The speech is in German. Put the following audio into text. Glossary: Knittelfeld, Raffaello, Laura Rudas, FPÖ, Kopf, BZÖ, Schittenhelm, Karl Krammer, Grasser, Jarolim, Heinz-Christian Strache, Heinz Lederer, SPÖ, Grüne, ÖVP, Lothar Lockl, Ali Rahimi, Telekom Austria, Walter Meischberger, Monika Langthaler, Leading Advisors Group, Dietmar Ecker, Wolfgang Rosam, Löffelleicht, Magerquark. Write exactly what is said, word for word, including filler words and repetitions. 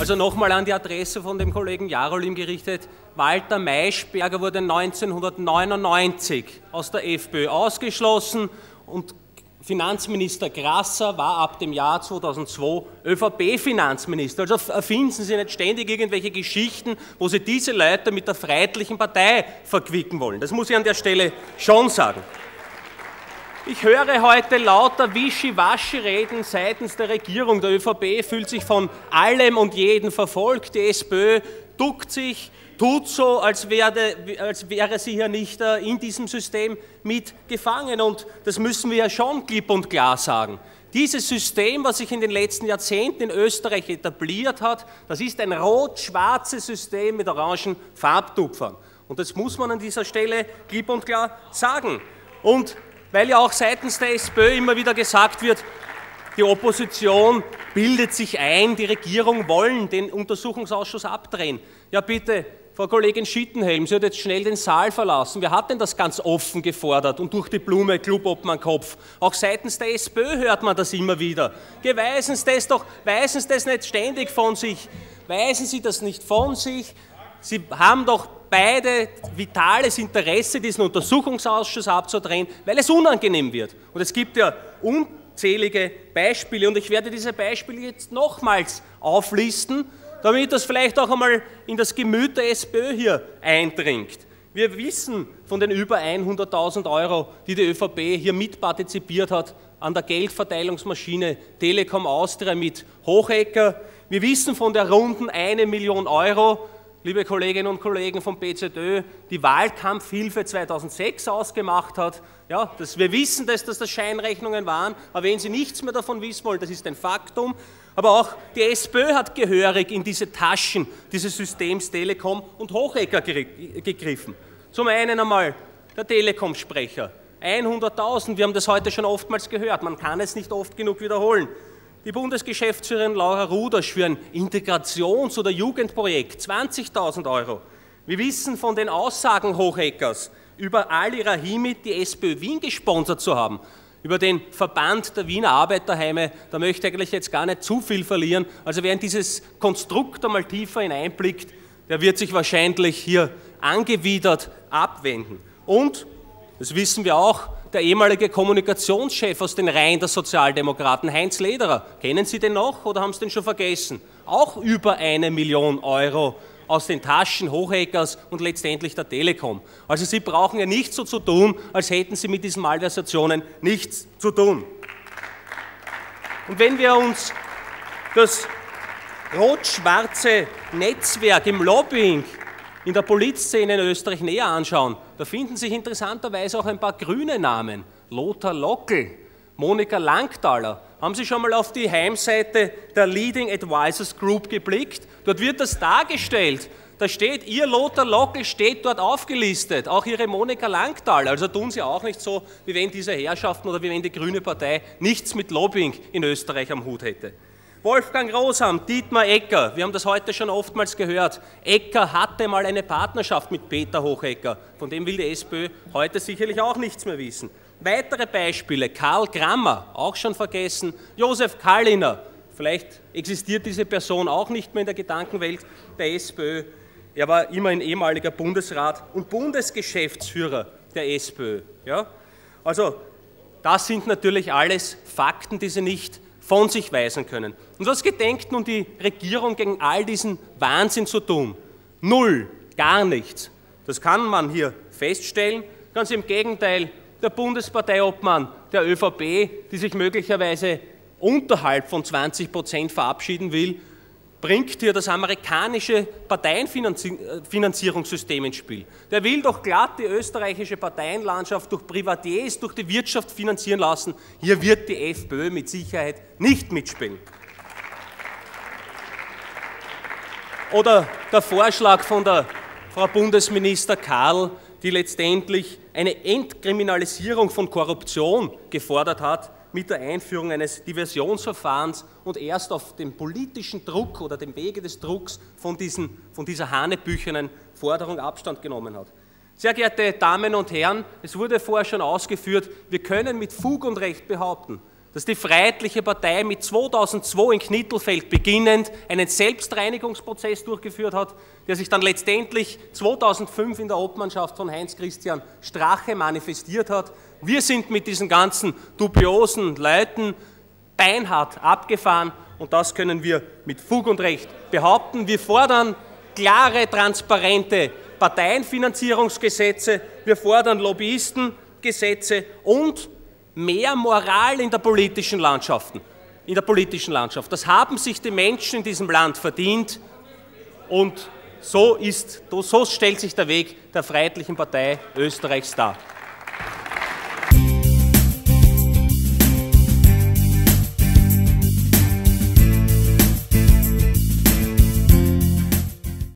Also nochmal an die Adresse von dem Kollegen Jarolim gerichtet, Walter Meischberger wurde neunzehnhundertneunundneunzig aus der FPÖ ausgeschlossen und Finanzminister Grasser war ab dem Jahr zweitausendzwei ÖVP-Finanzminister. Also erfinden Sie nicht ständig irgendwelche Geschichten, wo Sie diese Leute mit der Freiheitlichen Partei verquicken wollen. Das muss ich an der Stelle schon sagen. Ich höre heute lauter Wischiwaschi-Reden seitens der Regierung. Der ÖVP fühlt sich von allem und jedem verfolgt. Die SPÖ duckt sich, tut so, als wäre, als wäre sie hier nicht in diesem System mitgefangen. Und das müssen wir ja schon klipp und klar sagen. Dieses System, was sich in den letzten Jahrzehnten in Österreich etabliert hat, das ist ein rot-schwarzes System mit orangen Farbtupfern. Und das muss man an dieser Stelle klipp und klar sagen. Und weil ja auch seitens der SPÖ immer wieder gesagt wird, die Opposition bildet sich ein, die Regierung wollen den Untersuchungsausschuss abdrehen. Ja bitte, Frau Kollegin Schittenhelm, Sie wird jetzt schnell den Saal verlassen. Wer hat denn das ganz offen gefordert und durch die Blume Klubobmann Kopf? Auch seitens der SPÖ hört man das immer wieder. Weisen Sie das doch, weisen Sie das nicht ständig von sich. Weisen Sie das nicht von sich. Sie haben doch beide vitales Interesse, diesen Untersuchungsausschuss abzudrehen, weil es unangenehm wird. Und es gibt ja unzählige Beispiele und ich werde diese Beispiele jetzt nochmals auflisten, damit das vielleicht auch einmal in das Gemüt der SPÖ hier eindringt. Wir wissen von den über hunderttausend Euro, die die ÖVP hier mitpartizipiert hat, an der Geldverteilungsmaschine Telekom Austria mit Hochegger. Wir wissen von der runden eine Million Euro, liebe Kolleginnen und Kollegen vom BZÖ, die Wahlkampfhilfe zweitausendsechs ausgemacht hat. Ja, das, wir wissen, dass das Scheinrechnungen waren, aber wenn Sie nichts mehr davon wissen wollen, das ist ein Faktum. Aber auch die SPÖ hat gehörig in diese Taschen dieses Systems Telekom und Hochegger gegriffen. Zum einen einmal der Telekom-Sprecher, hunderttausend, wir haben das heute schon oftmals gehört, man kann es nicht oft genug wiederholen. Die Bundesgeschäftsführerin Laura Rudas für ein Integrations- oder Jugendprojekt, zwanzigtausend Euro. Wir wissen von den Aussagen Hocheggers über Ali Rahimi, die SPÖ Wien gesponsert zu haben, über den Verband der Wiener Arbeiterheime, da möchte ich eigentlich jetzt gar nicht zu viel verlieren. Also wer in dieses Konstrukt einmal tiefer hineinblickt, der wird sich wahrscheinlich hier angewidert abwenden. Und, das wissen wir auch, der ehemalige Kommunikationschef aus den Reihen der Sozialdemokraten, Heinz Lederer, kennen Sie den noch oder haben Sie den schon vergessen? Auch über eine Million Euro aus den Taschen Hocheggers und letztendlich der Telekom. Also Sie brauchen ja nicht so zu tun, als hätten Sie mit diesen Malversationen nichts zu tun. Und wenn wir uns das rot-schwarze Netzwerk im Lobbying in der Politszene in Österreich näher anschauen, da finden sich interessanterweise auch ein paar grüne Namen. Lothar Lockl, Monika Langthaler. Haben Sie schon mal auf die Heimseite der Leading Advisors Group geblickt? Dort wird das dargestellt. Da steht, Ihr Lothar Lockl steht dort aufgelistet, auch Ihre Monika Langthaler. Also tun Sie auch nicht so, wie wenn diese Herrschaften oder wie wenn die Grüne Partei nichts mit Lobbying in Österreich am Hut hätte. Wolfgang Rosam, Dietmar Ecker, wir haben das heute schon oftmals gehört, Ecker hatte mal eine Partnerschaft mit Peter Hochegger, von dem will die SPÖ heute sicherlich auch nichts mehr wissen. Weitere Beispiele, Karl Krammer, auch schon vergessen, Josef Kalliner, vielleicht existiert diese Person auch nicht mehr in der Gedankenwelt der SPÖ, er war immerhin ehemaliger Bundesrat und Bundesgeschäftsführer der SPÖ. Ja? Also das sind natürlich alles Fakten, die Sie nicht von sich weisen können. Und was gedenkt nun die Regierung gegen all diesen Wahnsinn zu tun? Null, gar nichts. Das kann man hier feststellen. Ganz im Gegenteil, der Bundesparteiobmann der ÖVP, die sich möglicherweise unterhalb von zwanzig Prozent verabschieden will, bringt hier das amerikanische Parteienfinanzierungssystem ins Spiel. Der will doch glatt die österreichische Parteienlandschaft durch Privatiers, durch die Wirtschaft finanzieren lassen. Hier wird die FPÖ mit Sicherheit nicht mitspielen. Oder der Vorschlag von der Frau Bundesminister Karl, die letztendlich eine Entkriminalisierung von Korruption gefordert hat, mit der Einführung eines Diversionsverfahrens und erst auf dem politischen Druck oder dem Wege des Drucks von, diesen, von dieser hanebüchernen Forderung Abstand genommen hat. Sehr geehrte Damen und Herren, es wurde vorher schon ausgeführt, wir können mit Fug und Recht behaupten, dass die Freiheitliche Partei mit zweitausendzwei in Knittelfeld beginnend einen Selbstreinigungsprozess durchgeführt hat, der sich dann letztendlich zweitausendfünf in der Obmannschaft von Heinz-Christian Strache manifestiert hat. Wir sind mit diesen ganzen dubiosen Leuten beinhart abgefahren und das können wir mit Fug und Recht behaupten. Wir fordern klare, transparente Parteienfinanzierungsgesetze, wir fordern Lobbyistengesetze und mehr Moral in der politischen Landschaft. In der politischen Landschaft. Das haben sich die Menschen in diesem Land verdient und so, ist, so stellt sich der Weg der Freiheitlichen Partei Österreichs dar.